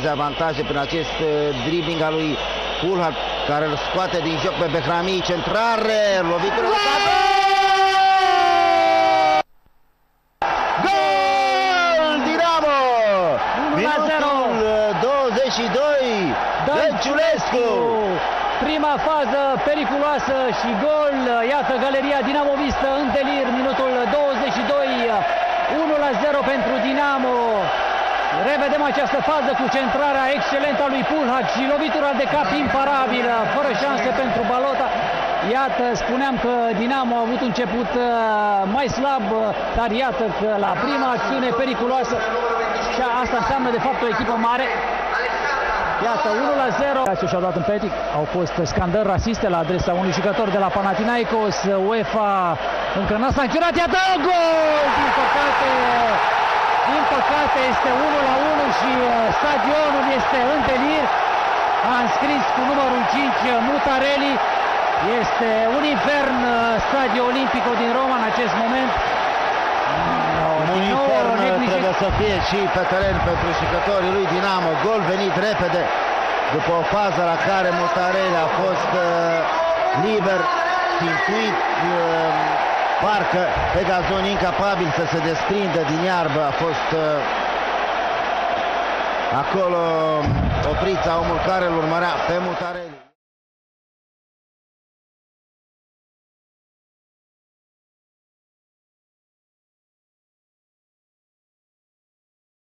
dezavantaje prin acest dribbling al lui Pulhac, care îl scoate din joc pe Behrami. Centrare, lovitură. Gol! Dinamo! 1-0, 22. Danciulescu! Prima fază periculoasă și gol. Iată galeria dinamovistă în delir. Minutul 22. 1-0 pentru Dinamo. Revedem această fază cu centrarea excelentă a lui Pulhac și lovitura de cap imparabilă, fără șanse pentru Balotă. Iată, spuneam că Dinamo a avut un început mai slab, dar iată că la prima acțiune periculoasă, și asta înseamnă de fapt o echipă mare. Iată, 1-0. Și-au dat în petic. Au fost scandări rasiste la adresa unui jucător de la Panathinaikos. UEFA încă n-a sancționat. Iată, gol! Din păcate este 1-1 și stadionul este în delir. A înscris cu numărul 5 Mutarelli. Este un infern Stadio Olimpic din Roma în acest moment. Un infern trebuie să fie și pe teren pentru jucătorii lui Dinamo. Gol venit repede după o fază la care Mutarelli a fost liber, timpuit, parcă pe gazon, incapabil să se desprindă din iarbă. A fost acolo Oprița, omul care îl urmărea pe Mutarelli.